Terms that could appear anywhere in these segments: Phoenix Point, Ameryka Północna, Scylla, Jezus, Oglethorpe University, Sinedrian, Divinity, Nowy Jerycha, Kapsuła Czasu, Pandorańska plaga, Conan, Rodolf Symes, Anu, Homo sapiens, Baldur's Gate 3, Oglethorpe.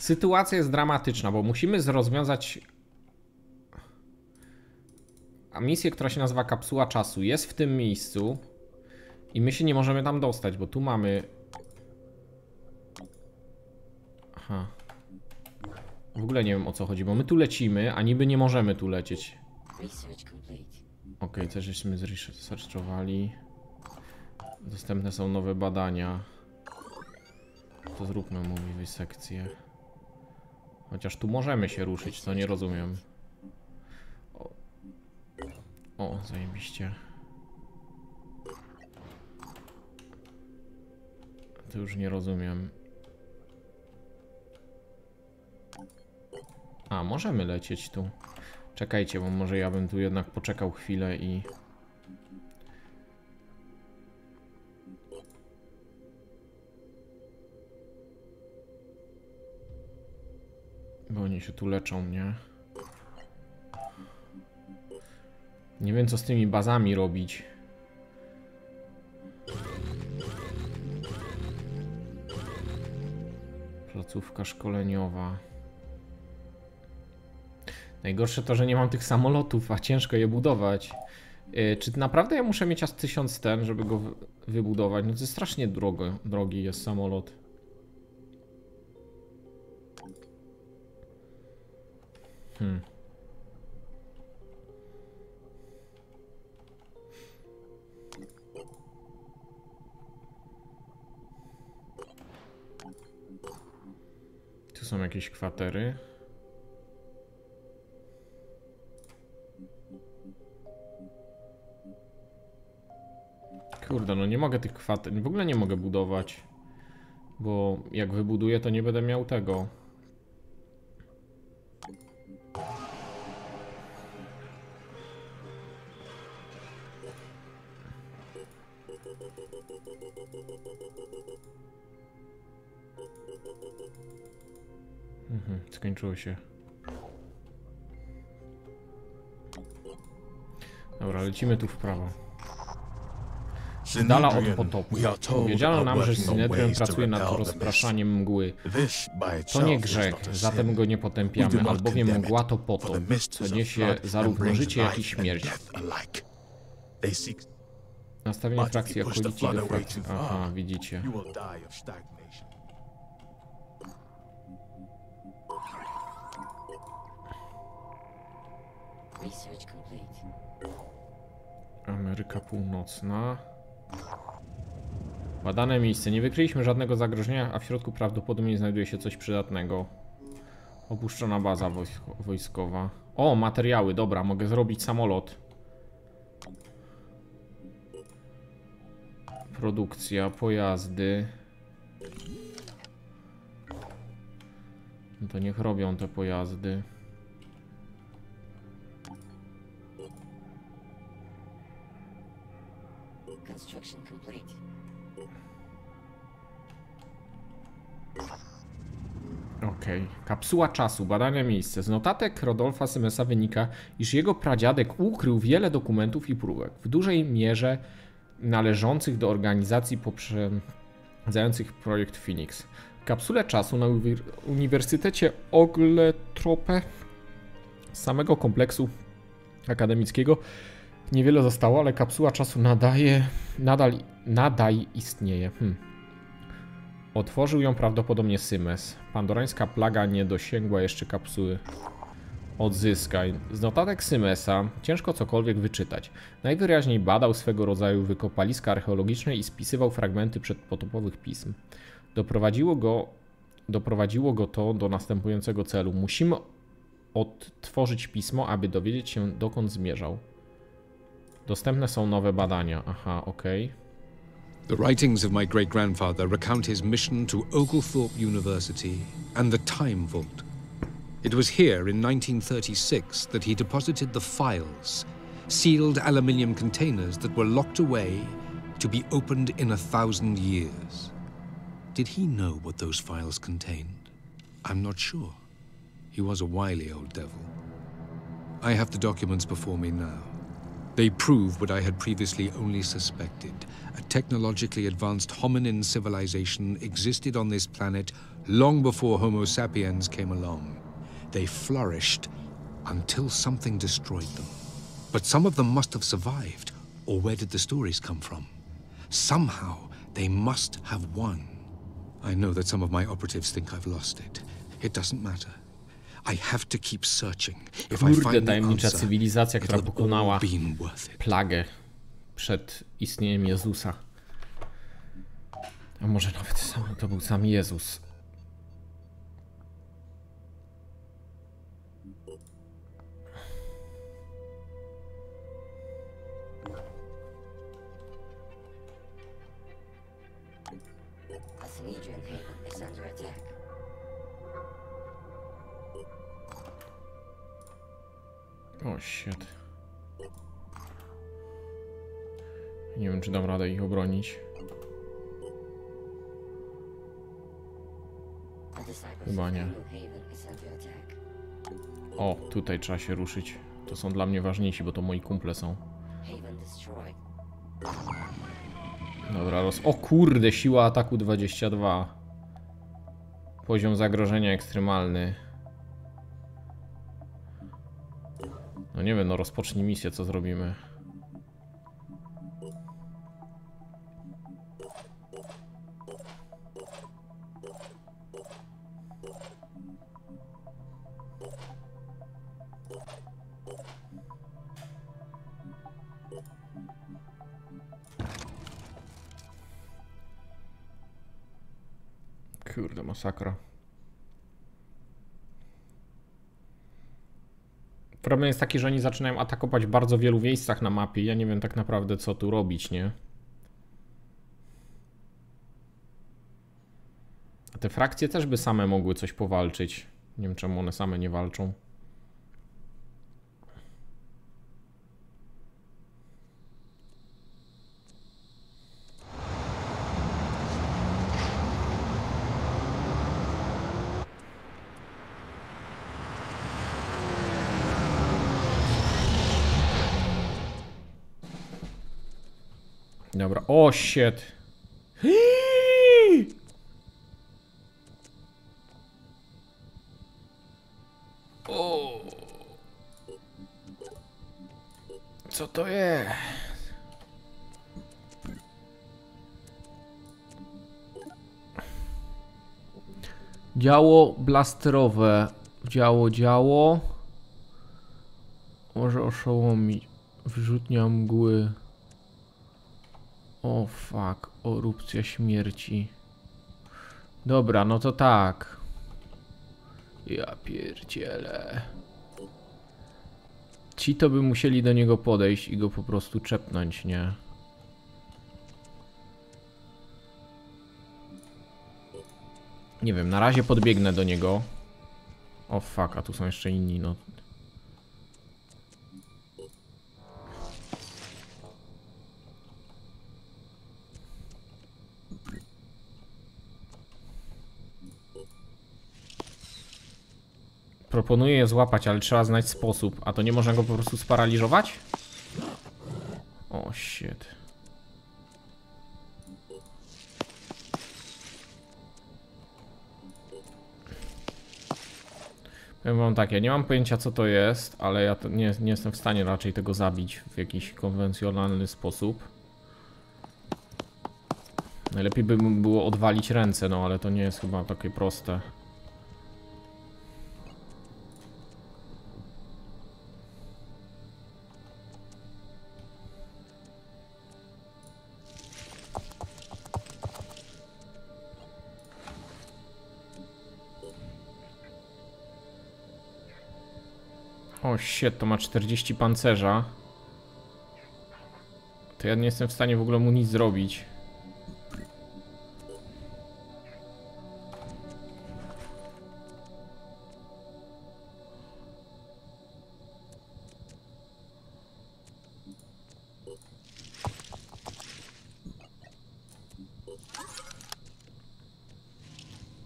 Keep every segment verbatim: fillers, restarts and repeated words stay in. Sytuacja jest dramatyczna, bo musimy rozwiązać misję, która się nazywa Kapsuła Czasu. Jest w tym miejscu i my się nie możemy tam dostać, bo tu mamy... Aha. W ogóle nie wiem, o co chodzi, bo my tu lecimy, a niby nie możemy tu lecieć. Okej, też żeśmy zresearchowali. Dostępne są nowe badania. To zróbmy mu wisekcję. Chociaż tu możemy się ruszyć, co nie rozumiem. O, o zajebiście. To już nie rozumiem. A, możemy lecieć tu. Czekajcie, bo może ja bym tu jednak poczekał chwilę i... Bo oni się tu leczą, nie? Nie wiem, co z tymi bazami robić. Placówka szkoleniowa. Najgorsze to, że nie mam tych samolotów, a ciężko je budować. Yy, czy naprawdę ja muszę mieć aż tysiąc ten, żeby go wy wybudować? No to jest strasznie drogo, drogi jest samolot. Hmm. Tu są jakieś kwatery. Kurde, no nie mogę tych kwater, w ogóle nie mogę budować, bo jak wybuduję, to nie będę miał tego. Mhm, skończyło się. Dobra, lecimy tu w prawo. Z dala od potopu. Powiedziano nam, że Sinedrian pracuje nad rozpraszaniem mgły. To nie grzech, zatem go nie potępiamy, albowiem mgła to potop, co niesie zarówno życie, jak i śmierć. Nastawienie frakcji okolici do frakcji. Aha, widzicie. Ameryka Północna. Badane miejsce. Nie wykryliśmy żadnego zagrożenia, a w środku prawdopodobnie znajduje się coś przydatnego. Opuszczona baza wojskowa. O, materiały. Dobra, mogę zrobić samolot. Produkcja, pojazdy. No to niech robią te pojazdy. Okej. Kapsuła czasu. Badania miejsce. Z notatek Rodolfa Symesa wynika, iż jego pradziadek ukrył wiele dokumentów i próbek, w dużej mierze należących do organizacji poprzedzających projekt Phoenix. W kapsule czasu na Uni Uniwersytecie Oglethorpe z samego kompleksu akademickiego niewiele zostało, ale kapsuła czasu nadaje, nadal, nadal istnieje. Hmm. Otworzył ją prawdopodobnie Symes. Pandorańska plaga nie dosięgła jeszcze kapsuły. Odzyskaj. Z notatek Symesa ciężko cokolwiek wyczytać. Najwyraźniej badał swego rodzaju wykopaliska archeologiczne i spisywał fragmenty przedpotopowych pism. Doprowadziło go, doprowadziło go to do następującego celu. Musimy odtworzyć pismo, aby dowiedzieć się, dokąd zmierzał. Dostępne są nowe badania. Aha, okej. Okay. The writings of my great-grandfather recount his mission to Oglethorpe University and the Time Vault. It was here in nineteen thirty-six that he deposited the files, sealed aluminium containers that were locked away to be opened in a thousand years. Did he know what those files contained? I'm not sure. He was a wily old devil. I have the documents before me now. They prove what I had previously only suspected. A technologically advanced hominin civilization existed on this planet long before Homo sapiens came along. They flourished until something destroyed them. But some of them must have survived, or where did the stories come from? Somehow, they must have won. I know that some of my operatives think I've lost it. It doesn't matter. I have to keep searching. If I find the answer, it will all have been worth it. Plagę przed istnieniem Jezusa. A może nawet sam, to był sam Jezus. O, shit. Nie wiem, czy dam radę ich obronić. Chyba nie. O, tutaj trzeba się ruszyć. To są dla mnie ważniejsi, bo to moi kumple są. Dobra, roz... O kurde, siła ataku dwadzieścia dwa. Poziom zagrożenia ekstremalny. No nie wiem, no rozpocznij misję, co zrobimy? Kurde, masakra. Problem jest taki, że oni zaczynają atakować w bardzo wielu miejscach na mapie. Ja nie wiem tak naprawdę, co tu robić, nie? A te frakcje też by same mogły coś powalczyć. Nie wiem, czemu one same nie walczą. Dobra, o shit. O. Co to jest? Działo blasterowe. Działo, działo. Może oszołomić. Wyrzutnia mgły. O fuck, erupcja śmierci. Dobra, no to tak. Ja pierdzielę. Ci to by musieli do niego podejść i go po prostu czepnąć, nie? Nie wiem, na razie podbiegnę do niego. O fuck, a tu są jeszcze inni, no. Proponuję je złapać, ale trzeba znać sposób. A to nie można go po prostu sparaliżować? O shit. Powiem wam tak, ja nie mam pojęcia, co to jest, ale ja to nie, nie jestem w stanie raczej tego zabić w jakiś konwencjonalny sposób. Najlepiej by było odwalić ręce, no ale to nie jest chyba takie proste. O shit, to ma czterdzieści pancerza. To ja nie jestem w stanie w ogóle mu nic zrobić.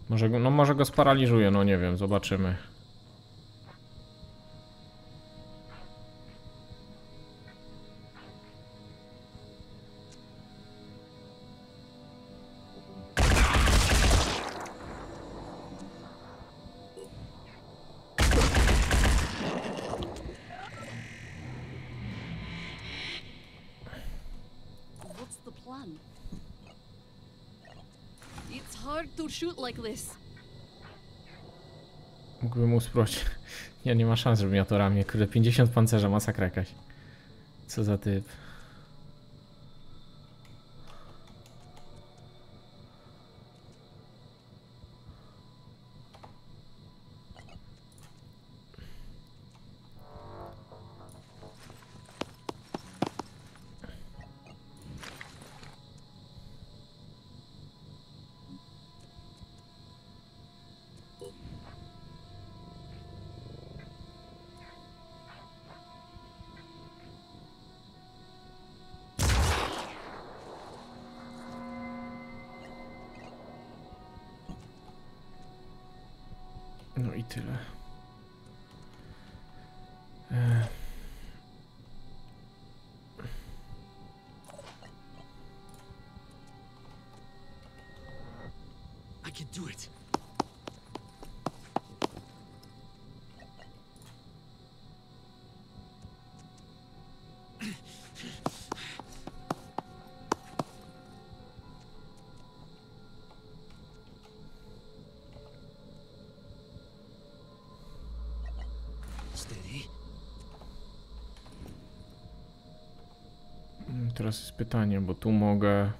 Może go, no może go sparaliżuję, no nie wiem, zobaczymy. Mógłbym usproć. Ja nie ma szans, żebym ja to ramię. Kurde, pięćdziesiąt pancerza, masakra jakaś. Co za typ. No i tyle. Eee. I can do it. Teraz jest pytanie, bo tu mogę...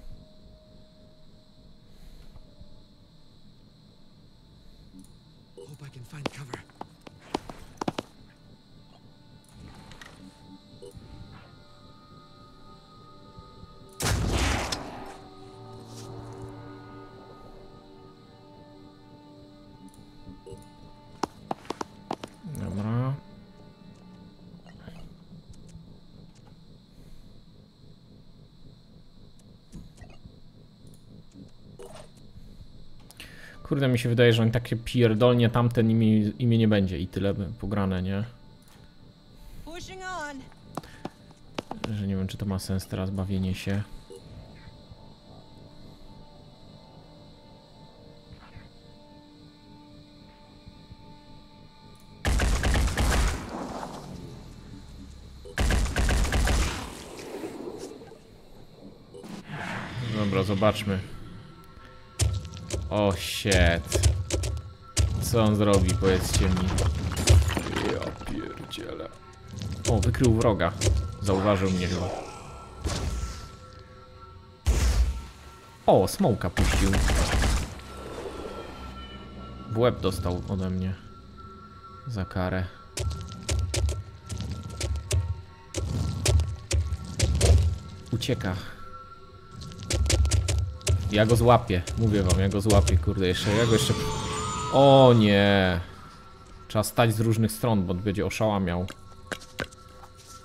Kurde, mi się wydaje, że on takie pierdolnie tamten imię, imię nie będzie i tyle pograne, nie? Że nie wiem, czy to ma sens teraz bawienie się. Dobra, zobaczmy. O, shit. Co on zrobi, powiedzcie mi. Ja pierdzielę. O, wykrył wroga. Zauważył mnie chyba. O, smołka puścił. W łeb dostał ode mnie. Za karę. Ucieka. Ja go złapię, mówię wam, ja go złapię, kurde, jeszcze, ja go jeszcze... O nie! Trzeba stać z różnych stron, bo on będzie oszała miał.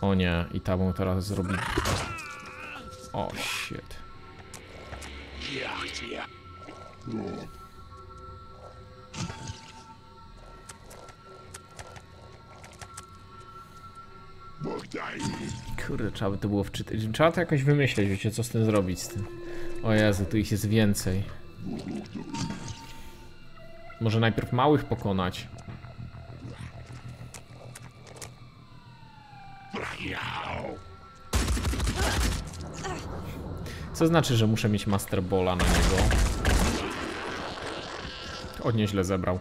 O nie, i ta mu teraz zrobi... O, shit. Kurde, trzeba by to było wczytać, trzeba to jakoś wymyśleć, wiecie, co z tym zrobić z tym. O Jezu, tu ich jest więcej. Może najpierw małych pokonać. Co znaczy, że muszę mieć Master Balla na niego. O, nieźle zebrał.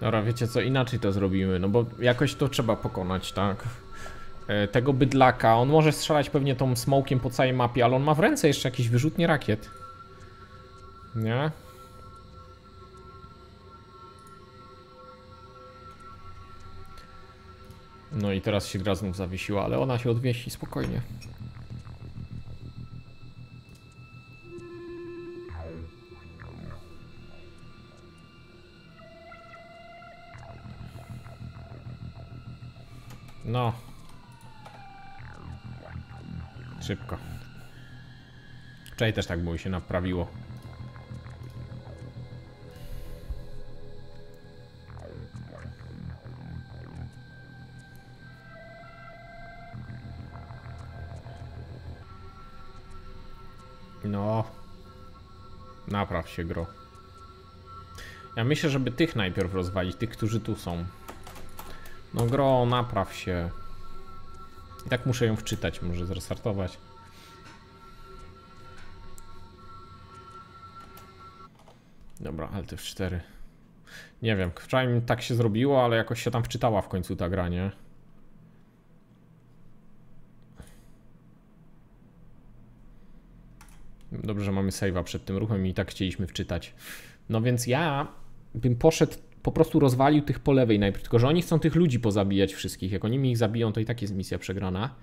Dobra, wiecie co, inaczej to zrobimy, no bo jakoś to trzeba pokonać, tak? E, tego bydlaka, on może strzelać pewnie tą smokiem po całej mapie, ale on ma w ręce jeszcze jakieś wyrzutnie rakiet. Nie? No i teraz się gra znów zawiesiła, ale ona się odwiesi, spokojnie. No. Szybko. Wczoraj też tak było, się naprawiło. No. Napraw się, gro. Ja myślę, żeby tych najpierw rozwalić, tych, którzy tu są. No gro, napraw się. I tak muszę ją wczytać, może zrestartować. Dobra, alt F cztery. Nie wiem, wczoraj tak się zrobiło, ale jakoś się tam wczytała w końcu ta gra, nie? Dobrze, że mamy save'a przed tym ruchem i tak chcieliśmy wczytać. No więc ja bym poszedł, po prostu rozwalił tych po lewej najpierw. Tylko że oni chcą tych ludzi pozabijać wszystkich. Jak oni mi ich zabiją, to i tak jest misja przegrana.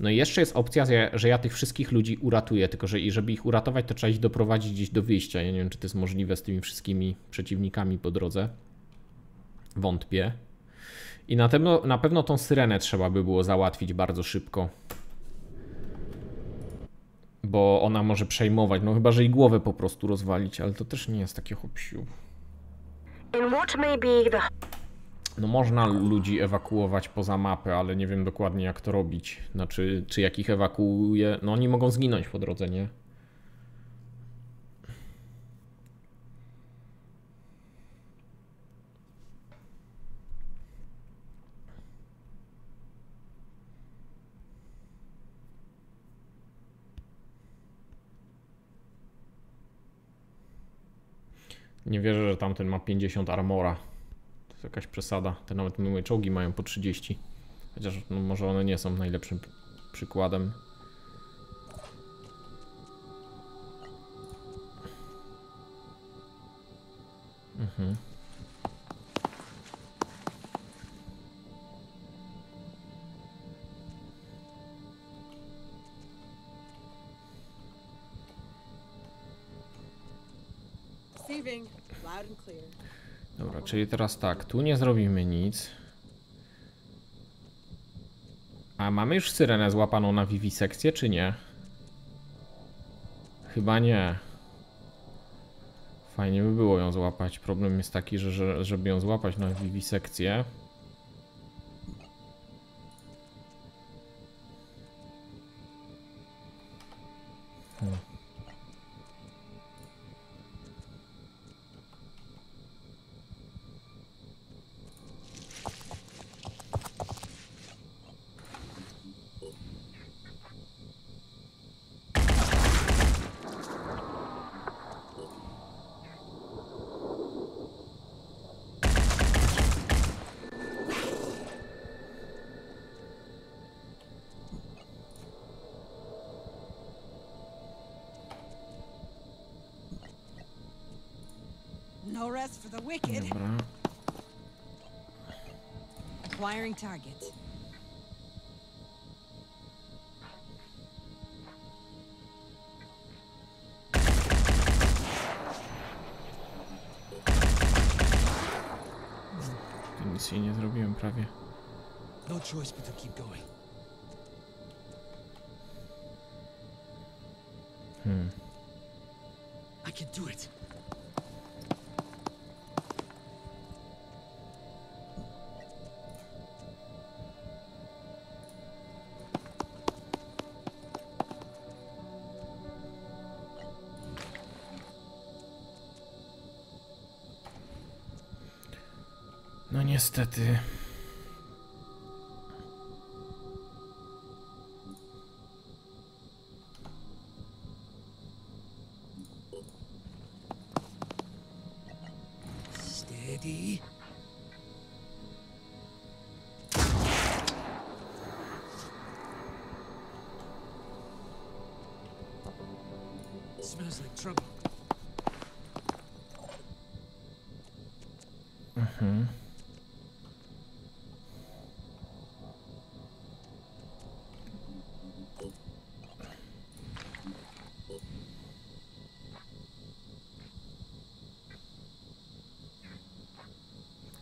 No i jeszcze jest opcja, że ja tych wszystkich ludzi uratuję. Tylko że żeby ich uratować, to trzeba ich doprowadzić gdzieś do wyjścia. Ja nie wiem, czy to jest możliwe z tymi wszystkimi przeciwnikami po drodze. Wątpię. I na pewno, na pewno tą syrenę trzeba by było załatwić bardzo szybko. Bo ona może przejmować, no chyba że i głowę po prostu rozwalić, ale to też nie jest takie hopsiu. No można ludzi ewakuować poza mapę, ale nie wiem dokładnie jak to robić. Znaczy, czy jak ich ewakuuje, no oni mogą zginąć po drodze, nie? Nie wierzę, że tamten ma pięćdziesiąt armora. To jest jakaś przesada. Te nawet moje czołgi mają po trzydzieści. Chociaż no, może one nie są najlepszym przykładem. Mhm. Dobra, czyli teraz tak, tu nie zrobimy nic. A mamy już syrenę złapaną na wiwisekcję, czy nie? Chyba nie. Fajnie by było ją złapać. Problem jest taki, że, że żeby ją złapać na wiwisekcję, hmm. Dobra. Acquiring target. Nic jej nie zrobiłem prawie. No choice but to keep going. Hmm. I can do it. No niestety. Steady. Smells like trouble. Mhm.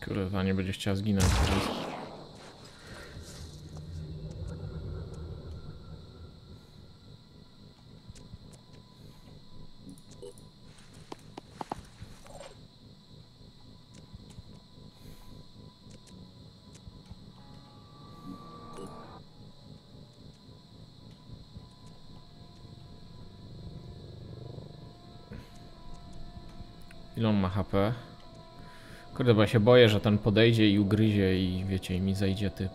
Kurwa, nie będzie chciała zginąć. Ile on ma H P? Kurde, bo ja się boję, że ten podejdzie i ugryzie i wiecie, i mi zajdzie typ.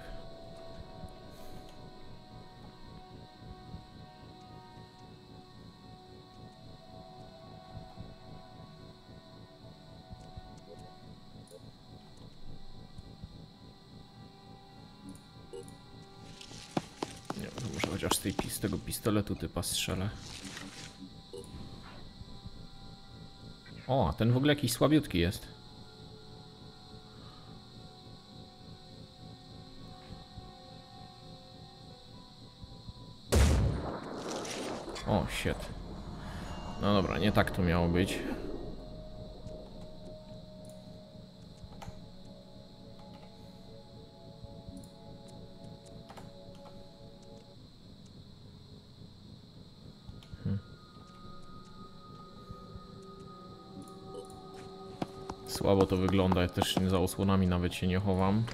Z tego pistoletu typa strzelę. O, ten w ogóle jakiś słabiutki jest. O, shit. No dobra, nie tak to miało być. Słabo to wygląda, ja też za osłonami nawet się nie chowam.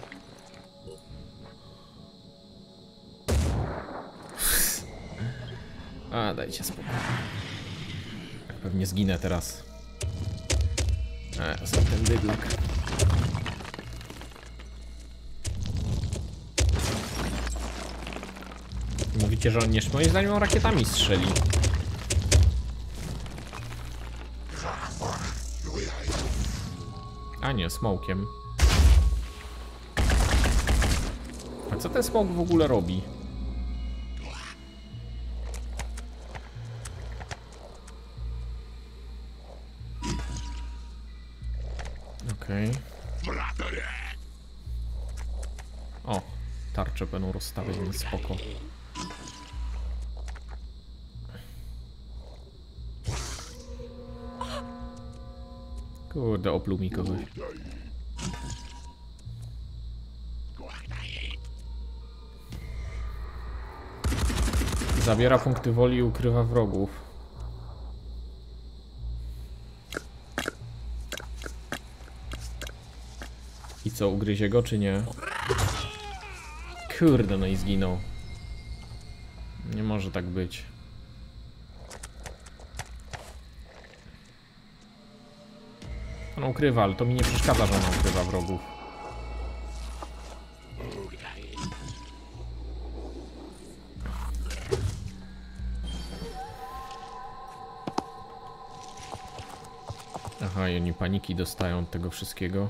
A, dajcie spokój. Pewnie zginę teraz. E, za ten dyblak. Mówicie, że on nie moim zdaniem on rakietami strzeli. A nie, smokiem. A co ten smok w ogóle robi? Okej. Okay. O, tarcze będą rozstawiać, więc spoko. Kurde, opluł mi kogoś. Zabiera punkty woli i ukrywa wrogów. I co, ugryzie go czy nie? Kurde, no i zginął. Nie może tak być. Ona ukrywa, ale to mi nie przeszkadza, że ona ukrywa wrogów. Aha, i oni paniki dostają od tego wszystkiego.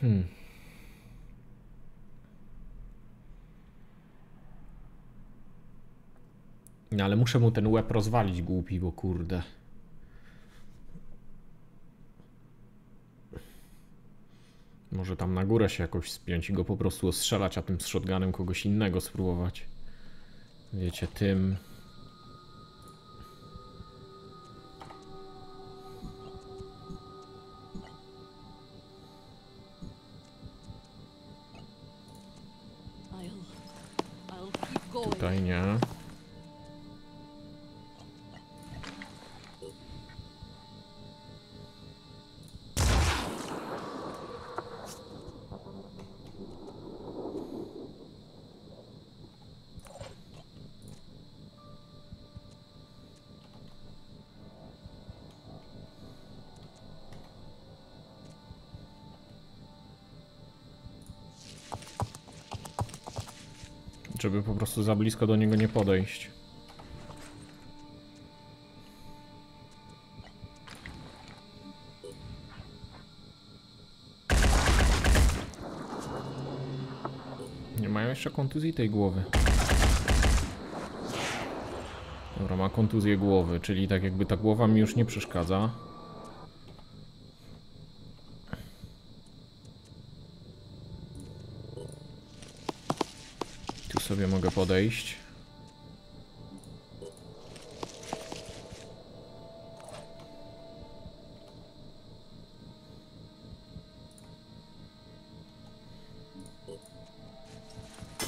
Hmm. No ale muszę mu ten łeb rozwalić, głupi, bo kurde. Może tam na górę się jakoś spiąć i go po prostu ostrzelać, a tym z shotgunem kogoś innego spróbować. Wiecie, tym... Tutaj nie. Żeby po prostu za blisko do niego nie podejść. Nie mają jeszcze kontuzji tej głowy. Dobra, ma kontuzję głowy, czyli tak jakby ta głowa mi już nie przeszkadza. Sobie mogę podejść.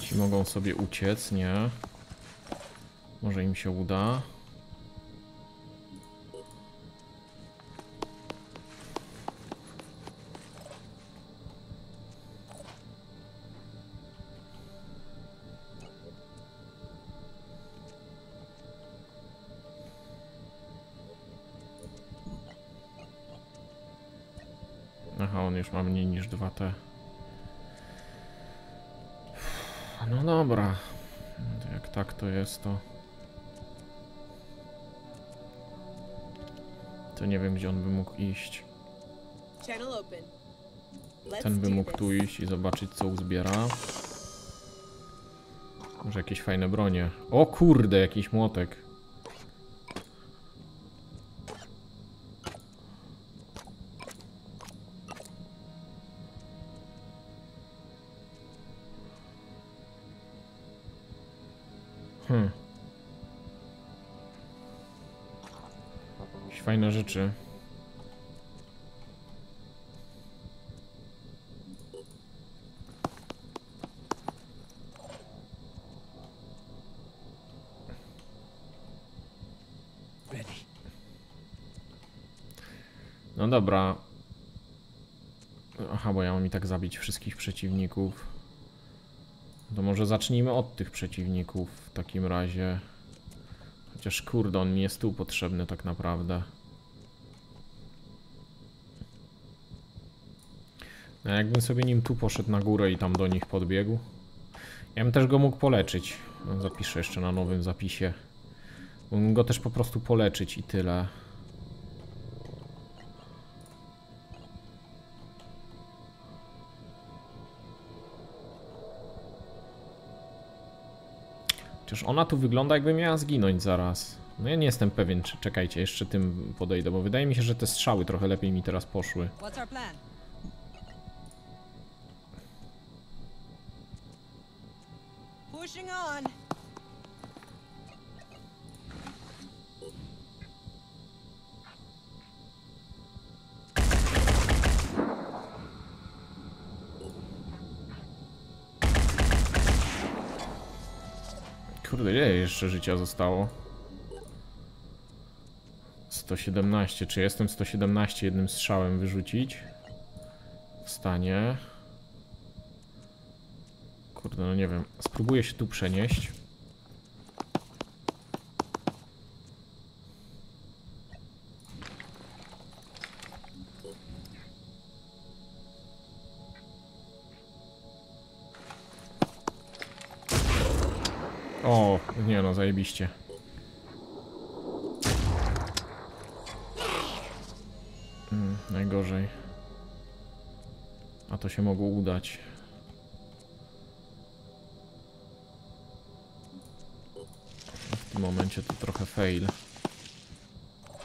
Ci mogą sobie uciec, nie? Może im się uda. Aha, on już ma mniej niż dwa te. No dobra. Jak tak to jest, to... To nie wiem, gdzie on by mógł iść. Ten by mógł tu iść i zobaczyć, co uzbiera. Może jakieś fajne bronie. O kurde, jakiś młotek. Hmm. Jakieś fajne rzeczy. No dobra. Aha, bo ja mam i tak zabić wszystkich przeciwników. To może zacznijmy od tych przeciwników w takim razie. Chociaż kurde, on mi jest tu potrzebny tak naprawdę. No jakbym sobie nim tu poszedł na górę i tam do nich podbiegł. Ja bym też go mógł poleczyć. No, zapiszę jeszcze na nowym zapisie. Mógłbym go też po prostu poleczyć i tyle. Przecież ona tu wygląda, jakby miała zginąć zaraz. No ja nie jestem pewien, czy czekajcie, jeszcze tym podejdę, bo wydaje mi się, że te strzały trochę lepiej mi teraz poszły. Kurde, ile jeszcze życia zostało? sto siedemnaście. Czy jestem sto siedemnaście jednym strzałem wyrzucić? W stanie. Kurde, no nie wiem. Spróbuję się tu przenieść. O, nie no, zajebiście. Mm, najgorzej. A to się mogło udać. W tym momencie to trochę fail.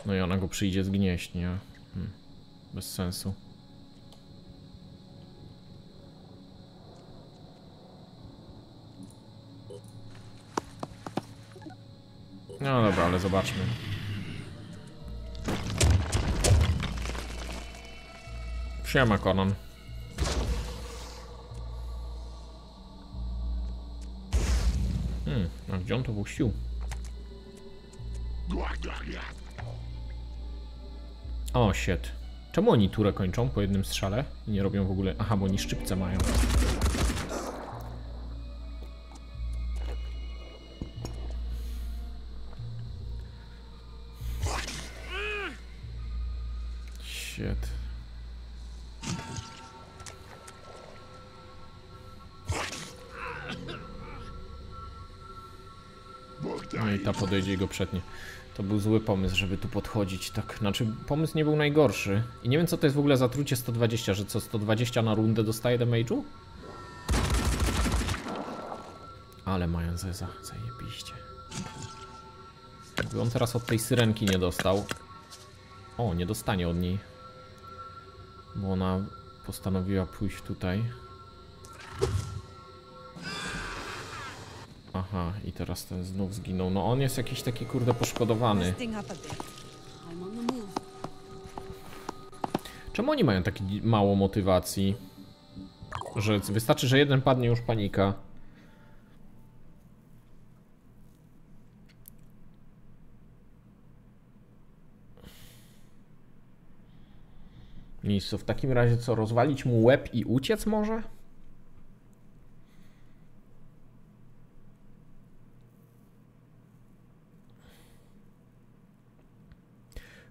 No i ona go przyjdzie zgnieść, nie? Hmm. Bez sensu. No dobra, ale zobaczmy. Siema, Conan. Hmm, a gdzie on to puścił? O, shit. Czemu oni turę kończą po jednym strzale? I nie robią w ogóle... Aha, bo oni szczypce mają. No i ta podejdzie i go przetnie. To był zły pomysł, żeby tu podchodzić. Tak, znaczy pomysł nie był najgorszy. I nie wiem, co to jest w ogóle zatrucie sto dwadzieścia, że co sto dwadzieścia na rundę dostaje damage'u? Ale mają zeza, zajebiście. Jakby on teraz od tej syrenki nie dostał. O, nie dostanie od niej. Bo ona postanowiła pójść tutaj. Aha, i teraz ten znów zginął. No on jest jakiś taki kurde poszkodowany. Czemu oni mają tak mało motywacji? Że wystarczy, że jeden padnie, już panika. Nic, to w takim razie co, rozwalić mu łeb i uciec może?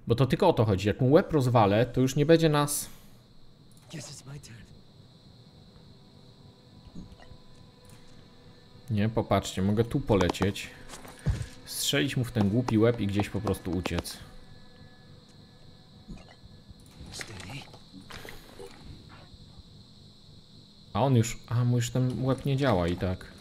Bo to tylko o to chodzi, jak mu łeb rozwalę, to już nie będzie nas Nie, popatrzcie, mogę tu polecieć, strzelić mu w ten głupi łeb i gdzieś po prostu uciec. A on już, a mu już ten łeb nie działa i tak.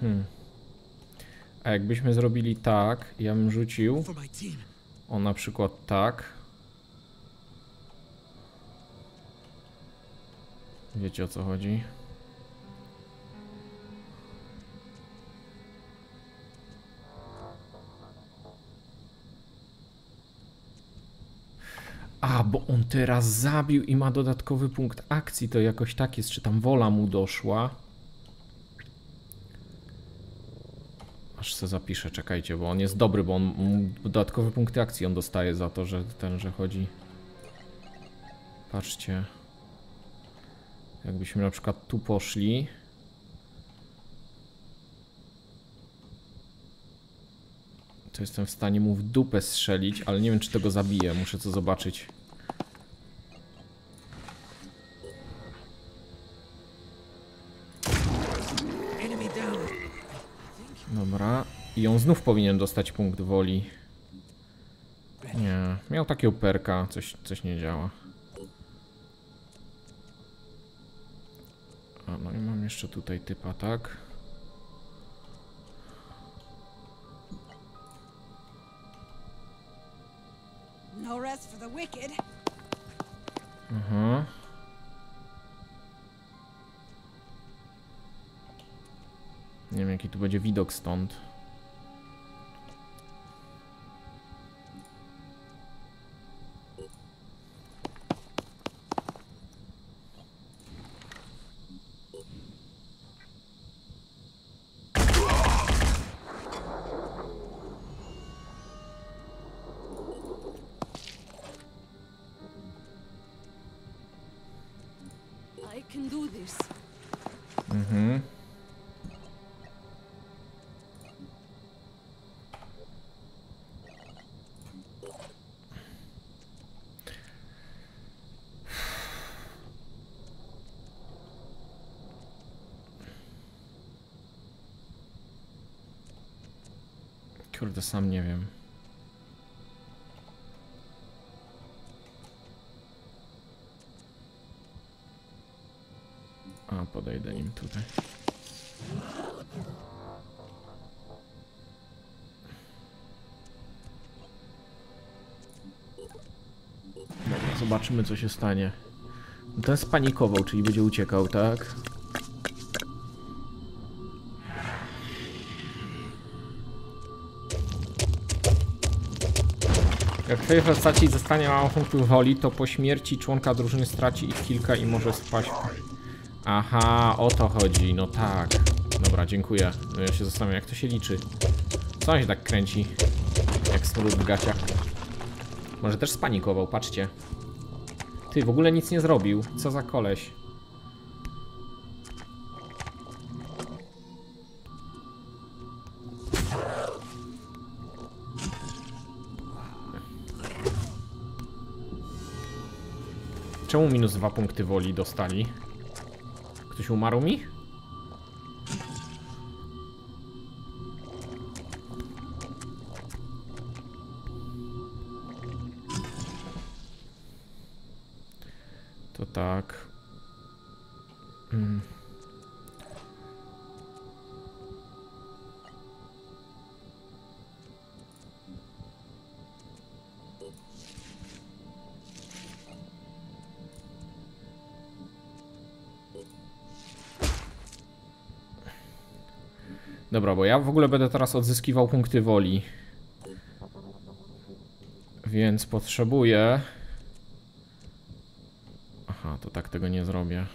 Hmm. A jakbyśmy zrobili tak, ja bym rzucił o na przykład tak. Wiecie, o co chodzi? A, bo on teraz zabił i ma dodatkowy punkt akcji, to jakoś tak jest, czy tam wola mu doszła? Aż se zapiszę, czekajcie, bo on jest dobry, bo on dodatkowe punkty akcji on dostaje za to, że ten, że chodzi. Patrzcie. Jakbyśmy na przykład tu poszli. To jestem w stanie mu w dupę strzelić, ale nie wiem, czy tego zabiję. Muszę to zobaczyć. Dobra. I on znów powinien dostać punkt woli. Nie. Miał takiego perka. Coś, coś nie działa. A, no i mam jeszcze tutaj typa, tak? Aha. Nie wiem, jaki tu będzie widok stąd. Mhm. Kurde, sam nie wiem. Podejdę nim tutaj. Dobra, zobaczymy, co się stanie. Ten spanikował, czyli będzie uciekał, tak? Jak w twojej postaci zostanie mało punktów woli, to po śmierci członka drużyny straci ich kilka i może spaść. Aha, o to chodzi, no tak. Dobra, dziękuję. No ja się zastanawiam, jak to się liczy. Co on się tak kręci? Jak smród w gaciach. Może też spanikował, patrzcie. Ty, w ogóle nic nie zrobił. Co za koleś. Czemu minus dwa punkty woli dostali? Ktoś umarł mi? To tak. Mm. Dobra, bo ja w ogóle będę teraz odzyskiwał punkty woli. Więc potrzebuję... Aha, to tak tego nie zrobię.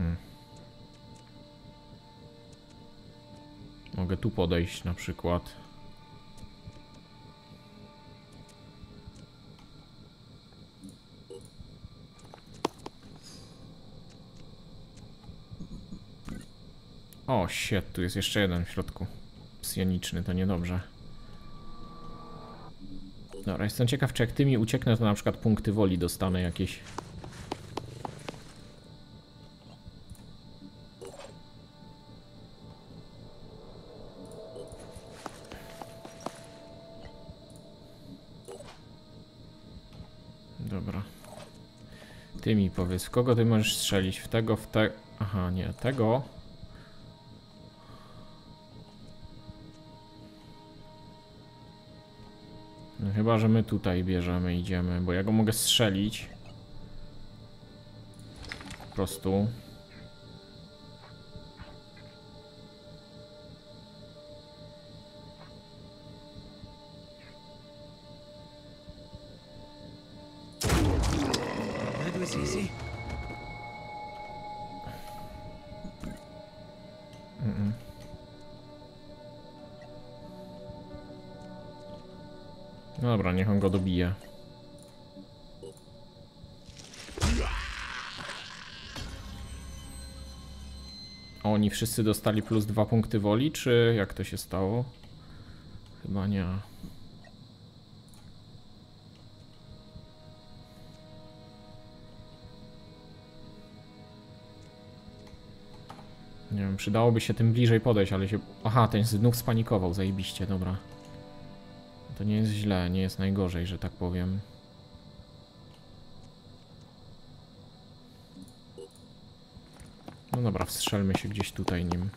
Hmm. Mogę tu podejść na przykład. O, shit, tu jest jeszcze jeden w środku. Psioniczny, to niedobrze. Dobra, jestem ciekaw, czy jak ty mi ucieknę, to na przykład punkty woli dostanę jakieś. Dobra. Ty mi powiedz, w kogo ty możesz strzelić? W tego, w te... Aha, nie, tego. No chyba, że my tutaj bierzemy, idziemy, bo ja go mogę strzelić. Po prostu. Dobra, niech on go dobije. Oni wszyscy dostali plus dwa punkty woli, czy jak to się stało? Chyba nie. Nie wiem, przydałoby się tym bliżej podejść, ale się... Aha, ten znów spanikował, zajebiście, dobra. To nie jest źle, nie jest najgorzej, że tak powiem. No dobra, wstrzelmy się gdzieś tutaj nim.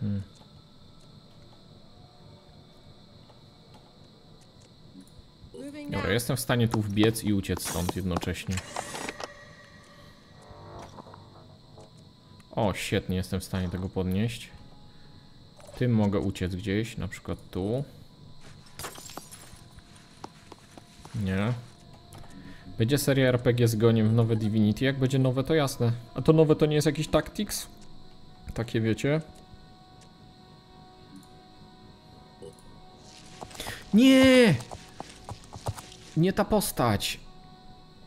Hmm. Dobra, jestem w stanie tu wbiec i uciec stąd jednocześnie. O, świetnie, jestem w stanie tego podnieść. Tym mogę uciec gdzieś, na przykład tu. Nie. Będzie seria R P G z goniem w nowe Divinity. Jak będzie nowe, to jasne. A to nowe to nie jest jakiś Tactics? Takie wiecie? Nie! Nie ta postać.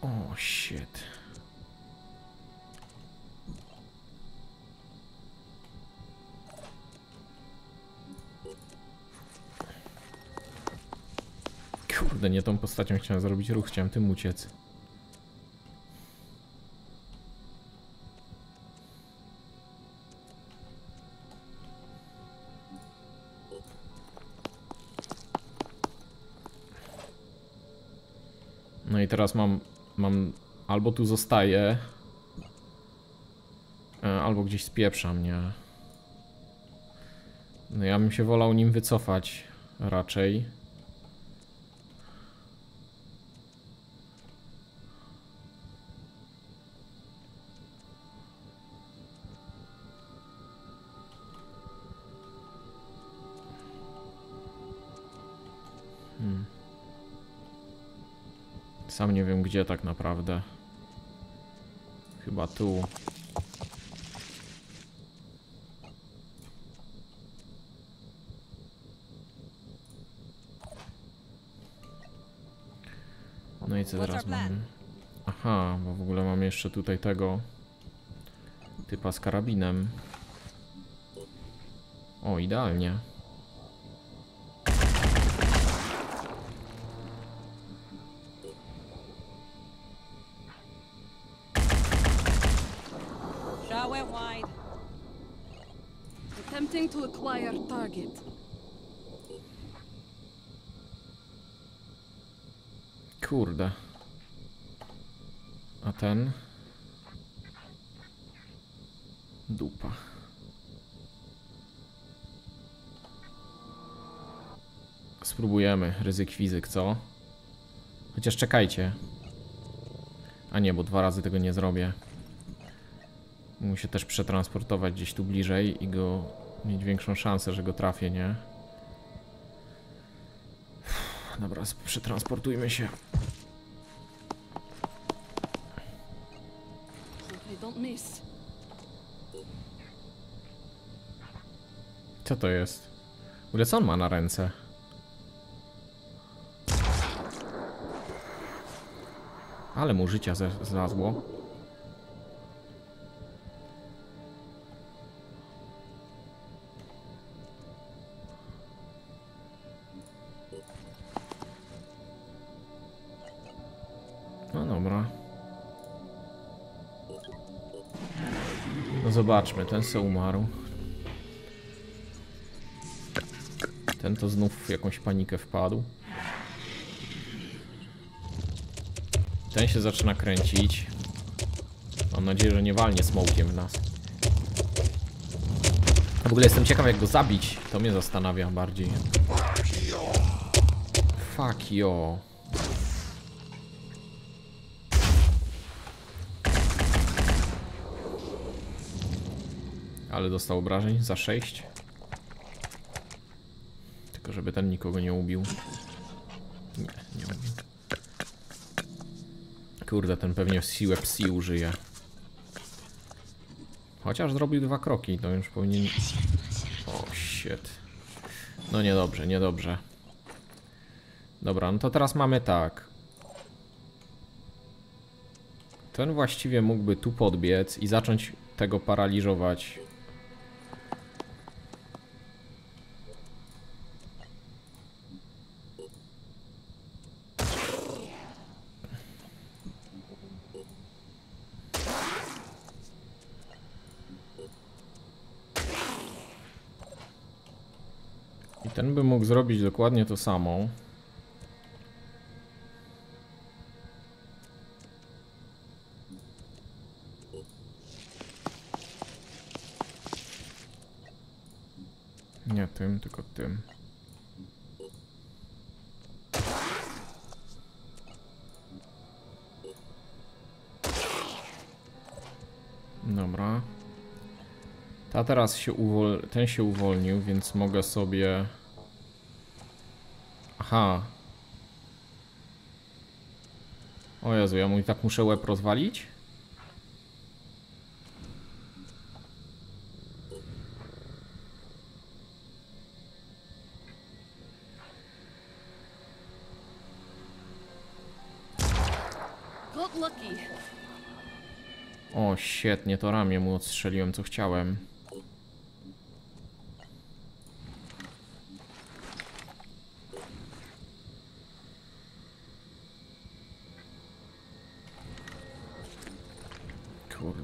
O, shit. Kurde, nie tą postacią chciałem zrobić ruch, chciałem tym uciec. No i teraz mam, mam albo tu zostaję, albo gdzieś spieprza mnie. No ja bym się wolał nim wycofać raczej. Sam nie wiem gdzie tak naprawdę. Chyba tu. No i co teraz mamy? Aha, bo w ogóle mam jeszcze tutaj tego typa z karabinem. O, idealnie. Kurde. A ten? Dupa. Spróbujemy. Ryzyk fizyk, co? Chociaż czekajcie. A nie, bo dwa razy tego nie zrobię. Muszę też przetransportować gdzieś tu bliżej i go mieć większą szansę, że go trafię, nie? Dobra, przetransportujmy się. Co to jest? W ogóle co on ma na ręce? Ale mu życia znalazło. No dobra. No zobaczmy, ten se umarł. Ten to znów w jakąś panikę wpadł. Ten się zaczyna kręcić. Mam nadzieję, że nie walnie smokiem w nas. W ogóle jestem ciekaw, jak go zabić. To mnie zastanawia bardziej. Fuck yo. Ale dostał obrażeń za sześć. Tylko żeby ten nikogo nie ubił. Nie, nie ubił. Kurde, ten pewnie w siłę psi użyje. Chociaż zrobił dwa kroki, to już powinien... O, shit. No niedobrze, niedobrze. Dobra, no to teraz mamy tak. Ten właściwie mógłby tu podbiec i zacząć tego paraliżować. Ten by mógł zrobić dokładnie to samo. Nie tym, tylko tym. Dobra. Ta teraz się uwol... ten się uwolnił, więc mogę sobie... Aha. O Jezu, ja mu i tak muszę łeb rozwalić? O, świetnie, to ramię mu odstrzeliłem, co chciałem.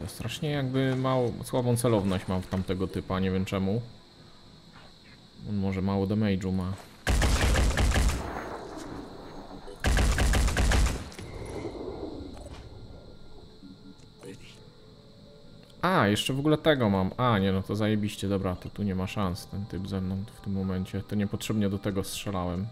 Strasznie jakby mało, słabą celowność mam w tamtego typa, nie wiem czemu. On może mało damage'u ma. A, jeszcze w ogóle tego mam. A, nie, no to zajebiście, dobra, to tu nie ma szans ten typ ze mną w tym momencie. To niepotrzebnie do tego strzelałem.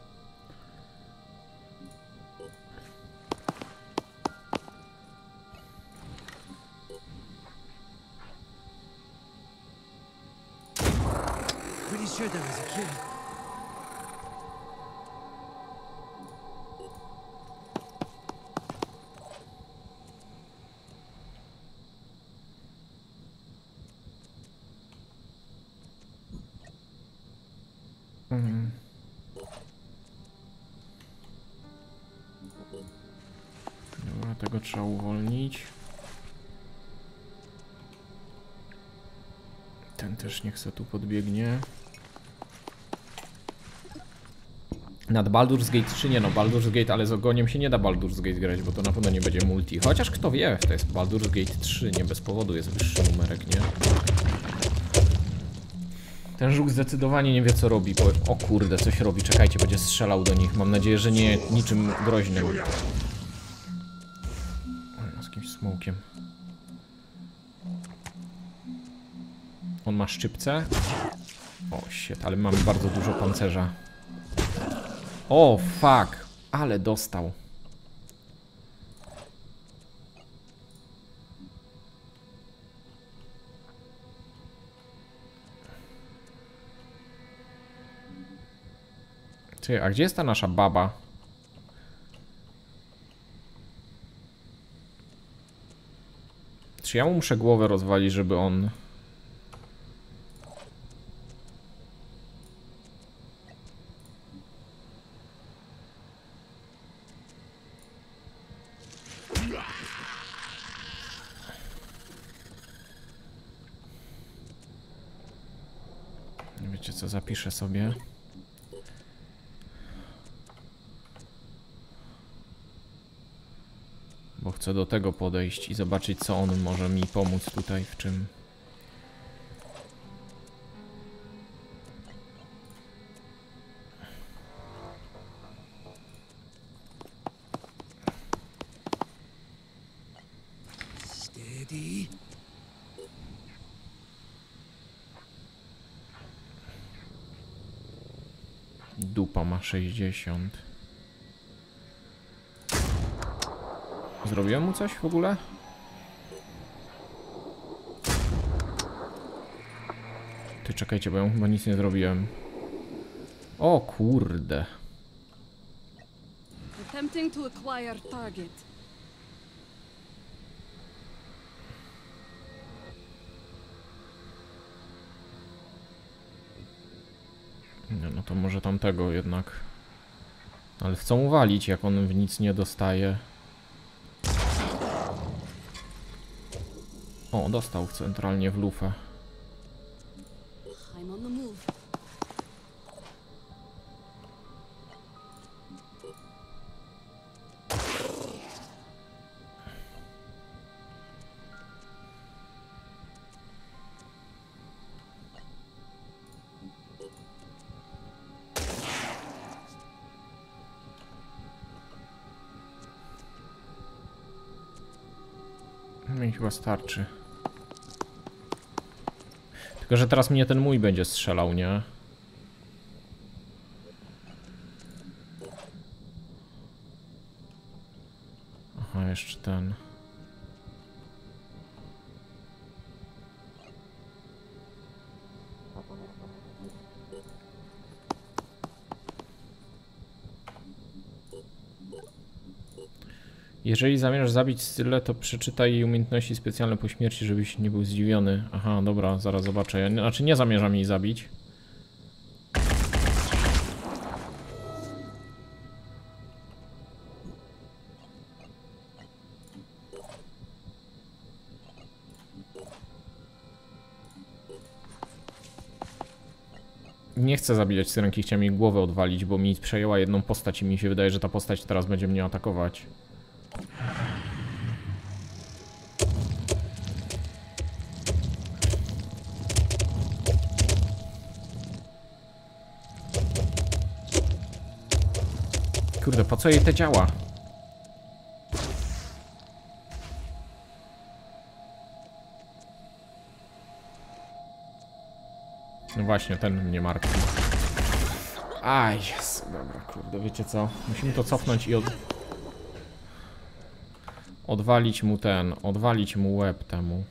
Mhm. Dobra, tego trzeba uwolnić. Ten też niech se tu podbiegnie. Nad Baldur's Gate trzy, nie no, Baldur's Gate, ale z ogoniem się nie da Baldur's Gate grać, bo to na pewno nie będzie multi. Chociaż kto wie, to jest Baldur's Gate trzy, nie bez powodu jest wyższy numerek, nie? Ten żuk zdecydowanie nie wie co robi, bo... O kurde, coś robi, czekajcie, będzie strzelał do nich. Mam nadzieję, że nie niczym groźnym. Z kimś smokiem. On ma szczypce. O shit, ale mamy bardzo dużo pancerza. O fuck, ale dostał. Ty, a gdzie jest ta nasza baba? Czy ja mu muszę głowę rozwalić, żeby on... Wiecie co, zapiszę sobie. Bo chcę do tego podejść i zobaczyć, co on może mi pomóc tutaj, w czym. Dupa ma sześćdziesiąt. Zrobiłem mu coś w ogóle? Ty, czekajcie, bo ja mu chyba nic nie zrobiłem. O kurde. No, no to może tamtego jednak. Ale chcą uwalić, jak on w nic nie dostaje. O, dostał centralnie w lufę. Mi chyba starczy. Tylko że teraz mnie ten mój będzie strzelał, nie? Aha, jeszcze ten. Jeżeli zamierzasz zabić Scyllę, to przeczytaj jej umiejętności specjalne po śmierci, żebyś nie był zdziwiony. Aha, dobra, zaraz zobaczę. Ja, znaczy nie zamierzam jej zabić. Nie chcę zabijać Syrenki, chciałem jej głowę odwalić, bo mi przejęła jedną postać i mi się wydaje, że ta postać teraz będzie mnie atakować. Kurde, po co jej te działa? No właśnie, ten mnie martwi. A, jest. Dobra, kurde, wiecie co? Musimy to cofnąć i od... Odwalić mu ten, odwalić mu łeb temu.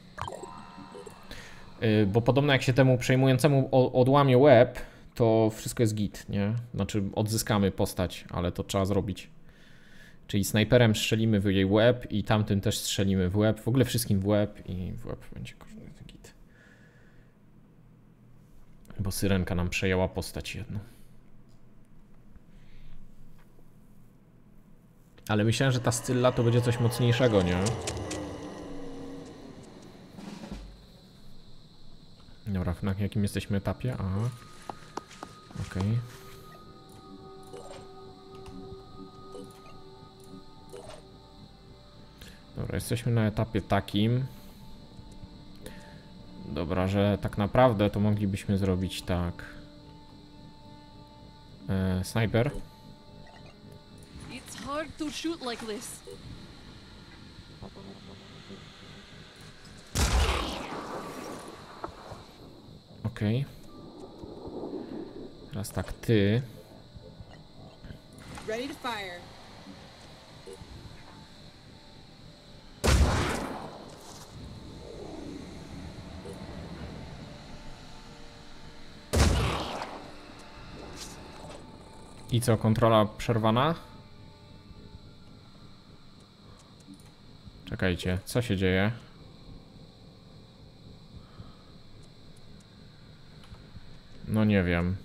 Yy, bo podobno jak się temu przejmującemu odłamie łeb, to wszystko jest git, nie? Znaczy odzyskamy postać, ale to trzeba zrobić. Czyli snajperem strzelimy w jej łeb i tamtym też strzelimy w łeb. W ogóle wszystkim w łeb i w łeb będzie git. Bo Syrenka nam przejęła postać jedną. Ale myślałem, że ta Scylla to będzie coś mocniejszego, nie? Dobra, na jakim jesteśmy etapie? Aha. Okej. Okay. Dobra, jesteśmy na etapie takim. Dobra, że tak naprawdę to moglibyśmy zrobić tak. Eee, snajper. To shoot like this. Okej. Teraz tak, ty. Ready to fire. I co, kontrola przerwana? Czekajcie, co się dzieje? No nie wiem.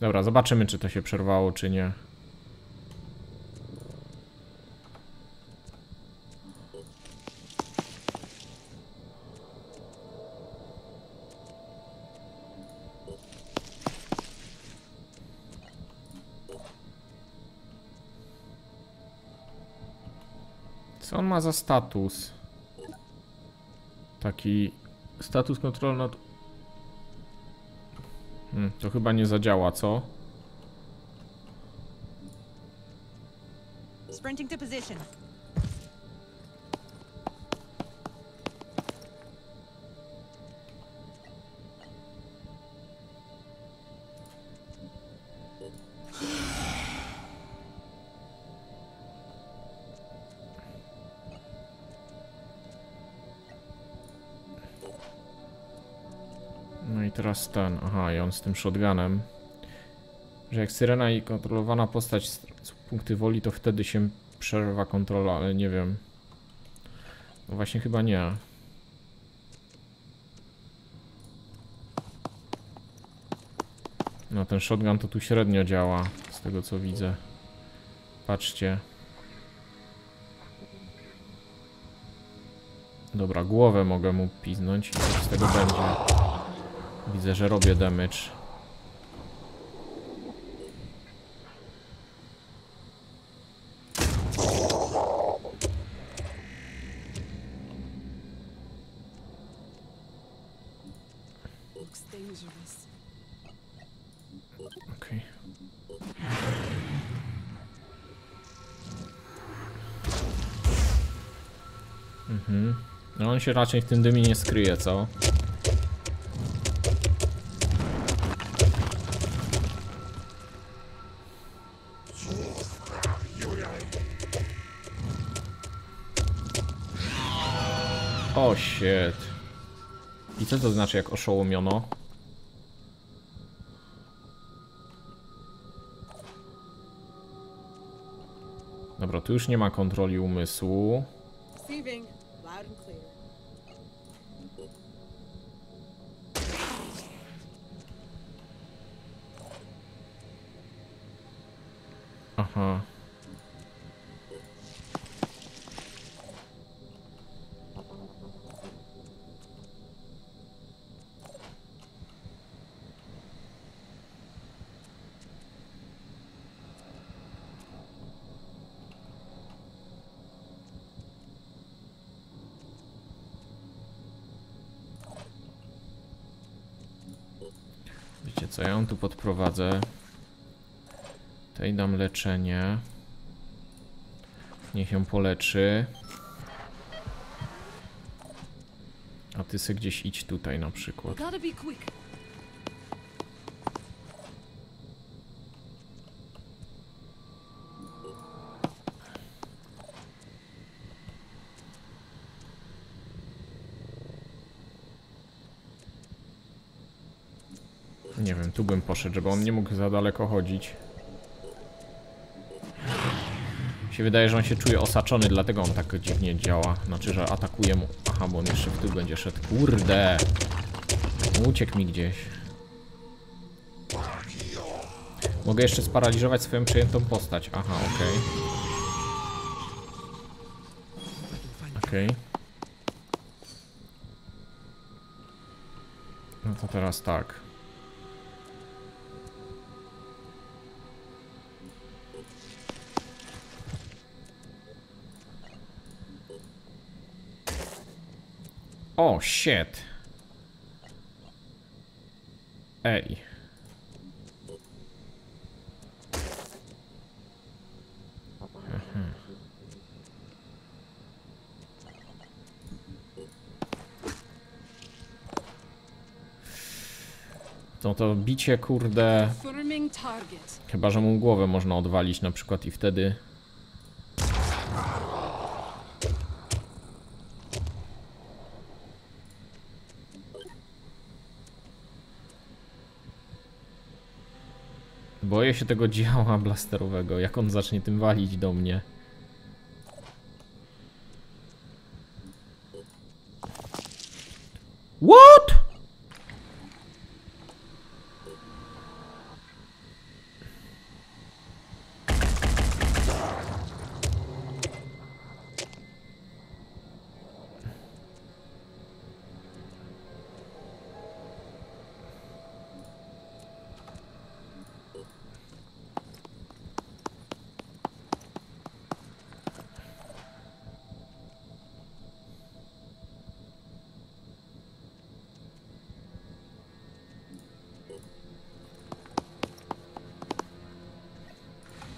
Dobra, zobaczymy, czy to się przerwało, czy nie. Co on ma za status? Taki status kontrolny nad... Hmm, to chyba nie zadziała, co? Sprinting to position. Teraz ten, aha, i on z tym shotgunem. Że jak syrena i kontrolowana postać z punkty woli, to wtedy się przerwa kontrola, ale nie wiem. No właśnie chyba nie. No ten shotgun to tu średnio działa, z tego co widzę. Patrzcie. Dobra, głowę mogę mu piznąć i coś z tego będzie. Widzę, że robię damage. Okej. Mhm. No on się raczej w tym dymie nie skryje, co? O shit. I co to znaczy, jak oszołomiono? Dobra, tu już nie ma kontroli umysłu. Aha. Co ja ją tu podprowadzę? Tej dam leczenie. Niech ją poleczy. A ty se gdzieś idź tutaj na przykład. Nie wiem, tu bym poszedł, żeby on nie mógł za daleko chodzić. Mi się wydaje, że on się czuje osaczony, dlatego on tak dziwnie działa. Znaczy, że atakuje mu. Aha, bo on jeszcze w tył będzie szedł. Kurde! Uciekł mi gdzieś. Mogę jeszcze sparaliżować swoją przejętą postać. Aha, okej. Okej. No to teraz tak. O, shit. Ej. Aha. No to bicie, kurde. Chyba że mu głowę można odwalić na przykład i wtedy... Boję się tego działa blasterowego, jak on zacznie tym walić do mnie. What?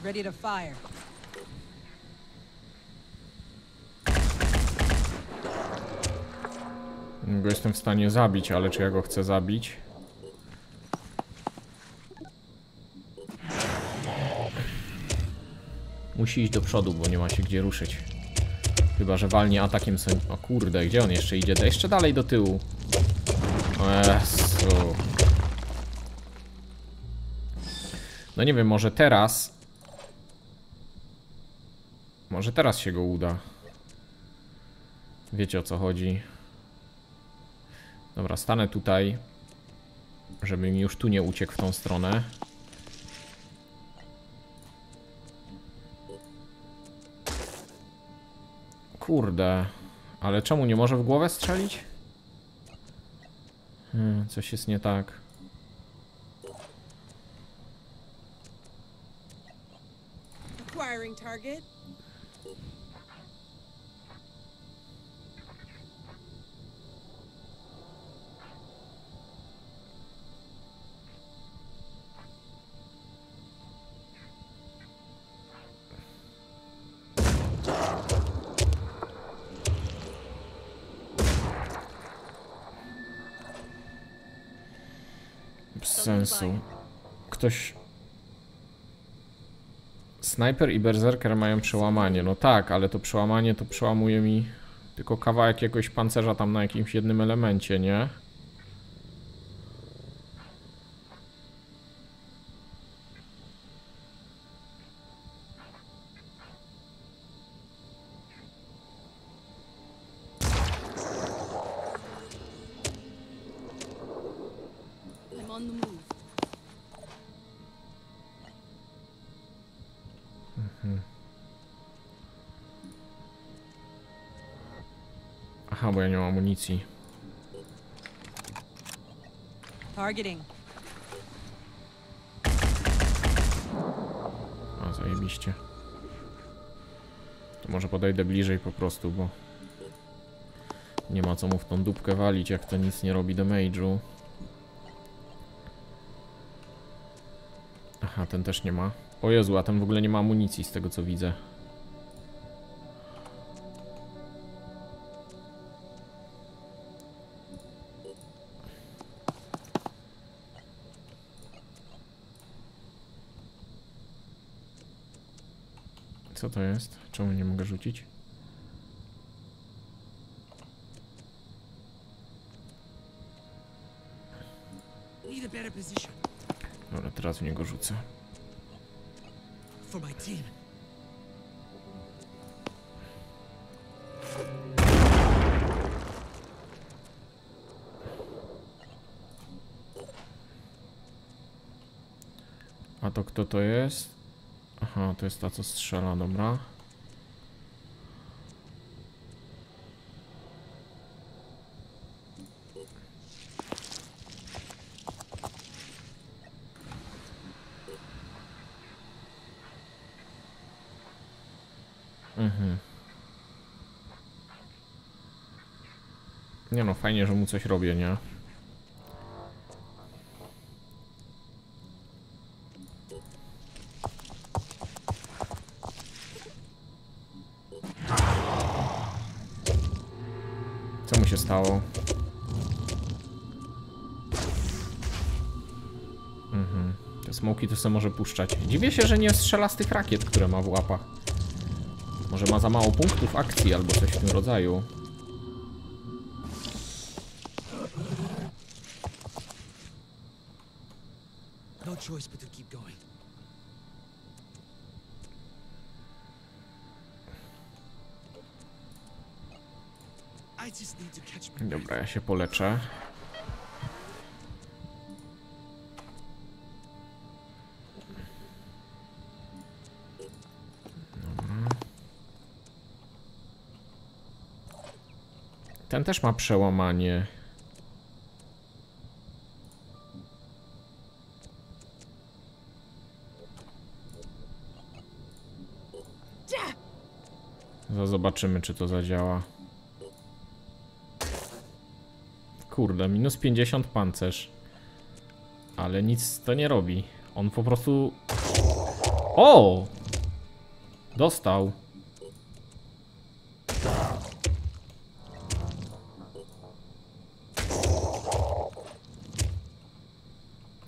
Ready to fire. Go jestem w stanie zabić, ale czy ja go chcę zabić? Musi iść do przodu, bo nie ma się gdzie ruszyć. Chyba że walnie atakiem sobie... O kurde, gdzie on jeszcze idzie? Da jeszcze dalej do tyłu. Jezu. No nie wiem, może teraz... Może teraz się go uda. Wiecie, o co chodzi. Dobra, stanę tutaj, żeby mi już tu nie uciekł w tą stronę. Kurde. Ale czemu nie może w głowę strzelić? Hmm, coś jest nie tak. Acquiring target. Sensu. Ktoś... Snajper i berserker mają przełamanie. No tak, ale to przełamanie to przełamuje mi tylko kawałek jakiegoś pancerza tam na jakimś jednym elemencie, nie? Aha, bo ja nie mam amunicji. Targeting. A, zajebiście. To może podejdę bliżej po prostu, bo nie ma co mu w tą dupkę walić, jak to nic nie robi damage'u. Aha, ten też nie ma. O Jezu, a ten w ogóle nie ma amunicji z tego, co widzę. Co to jest? Czemu nie mogę rzucić? Dobra, teraz w niego rzucę. A to kto to jest? Aha, to jest ta, co strzela, dobra. Mhm. Nie no, fajnie, że mu coś robię, nie? Co mu się stało? Mhm. Te smoki to se może puszczać. Dziwię się, że nie strzela z tych rakiet, które ma w łapach. Może ma za mało punktów akcji albo coś w tym rodzaju. No choice but to keep going. Dobra, ja się poleczę. Ten też ma przełamanie. Zobaczymy, czy to zadziała. Kurde, minus pięćdziesiąt pancerz. Ale nic to nie robi. On po prostu... O! Dostał.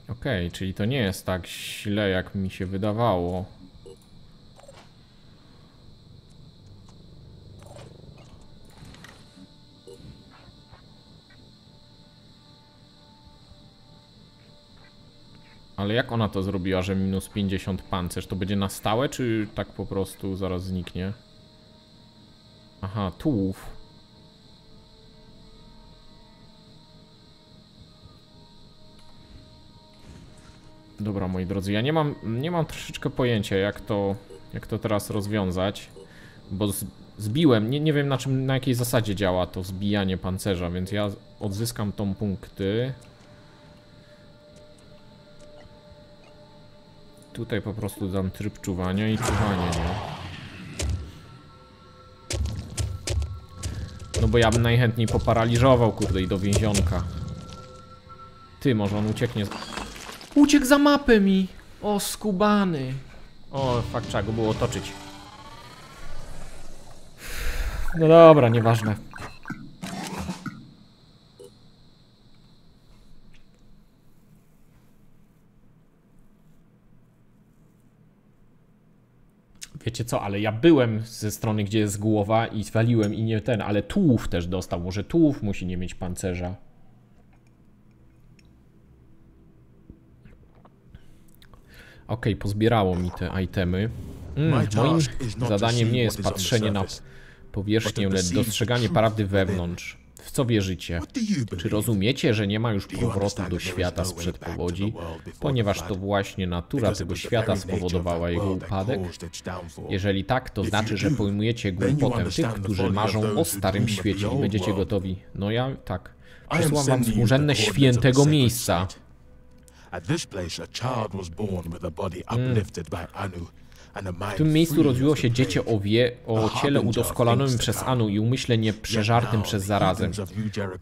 Okej, czyli to nie jest tak źle, jak mi się wydawało. Ale jak ona to zrobiła, że minus pięćdziesiąt pancerz? To będzie na stałe, czy tak po prostu zaraz zniknie? Aha, tułów. Dobra, moi drodzy, ja nie mam, nie mam troszeczkę pojęcia, jak to, jak to teraz rozwiązać. Bo z, zbiłem, nie, nie wiem na czym, na jakiej zasadzie działa to zbijanie pancerza, więc ja odzyskam tą punkty. Tutaj po prostu dam tryb czuwania i czuwanie, nie? No bo ja bym najchętniej poparaliżował, kurde, i do więzionka. Ty, może on ucieknie z... Uciekł za mapę mi! O, skubany! O, fakt, trzeba go było otoczyć. No dobra, nieważne. Wiecie co, ale ja byłem ze strony, gdzie jest głowa i zwaliłem i nie ten, ale tułów też dostał. Może tułów musi nie mieć pancerza. Okej, okay, pozbierało mi te itemy. Mm, moim zadaniem nie jest patrzenie na powierzchnię, lecz dostrzeganie prawdy wewnątrz. W co wierzycie? Czy rozumiecie, że nie ma już powrotu do świata sprzed powodzi, ponieważ to właśnie natura tego świata spowodowała jego upadek? Jeżeli tak, to znaczy, że pojmujecie głupotę tych, którzy marzą o starym świecie i będziecie gotowi. No ja tak. Przesłam wam współrzędne świętego miejsca. Mm. W tym miejscu rozwiło się dziecię o, wie, o ciele udoskonalonym przez Anu i umyśle nie przeżartym przez zarazem.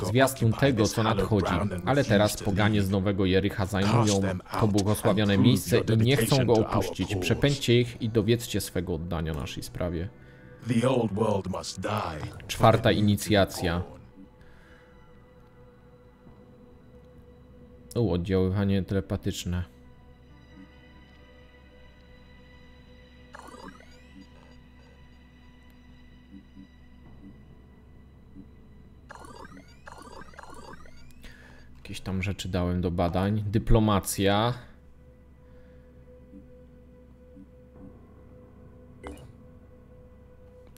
Zwiastun tego, co nadchodzi. Ale teraz poganie z Nowego Jerycha zajmują to błogosławione miejsce i nie chcą go opuścić. Przepędźcie ich i dowiedzcie swego oddania naszej sprawie. Czwarta inicjacja. U, oddziaływanie telepatyczne. Jakieś tam rzeczy dałem do badań. Dyplomacja.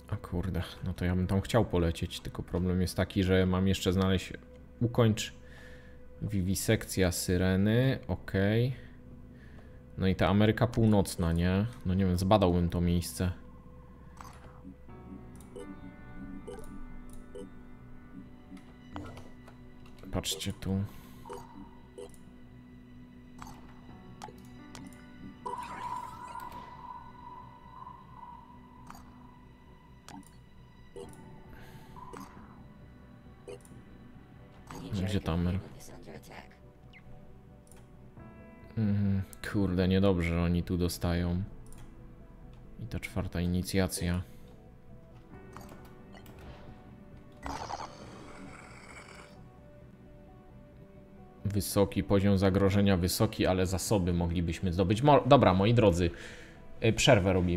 A kurde, no to ja bym tam chciał polecieć, tylko problem jest taki, że mam jeszcze znaleźć... Ukończ wiwisekcja syreny, okej. Okay. No i ta Ameryka Północna, nie? No nie wiem, zbadałbym to miejsce. Patrzcie tu. Gdzie tam? Mm, kurde, niedobrze oni tu dostają. I ta czwarta inicjacja. Wysoki, poziom zagrożenia wysoki, ale zasoby moglibyśmy zdobyć. Mo- Dobra, moi drodzy, przerwę robimy.